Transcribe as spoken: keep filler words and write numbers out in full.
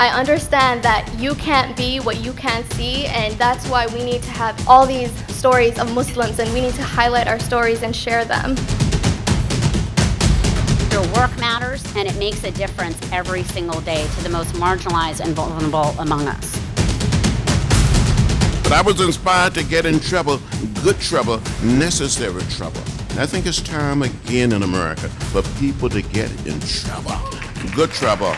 I understand that you can't be what you can't see, and that's why we need to have all these stories of Muslims, and we need to highlight our stories and share them. Your work matters, and it makes a difference every single day to the most marginalized and vulnerable among us. But I was inspired to get in trouble, good trouble, necessary trouble. And I think it's time again in America for people to get in trouble, good trouble.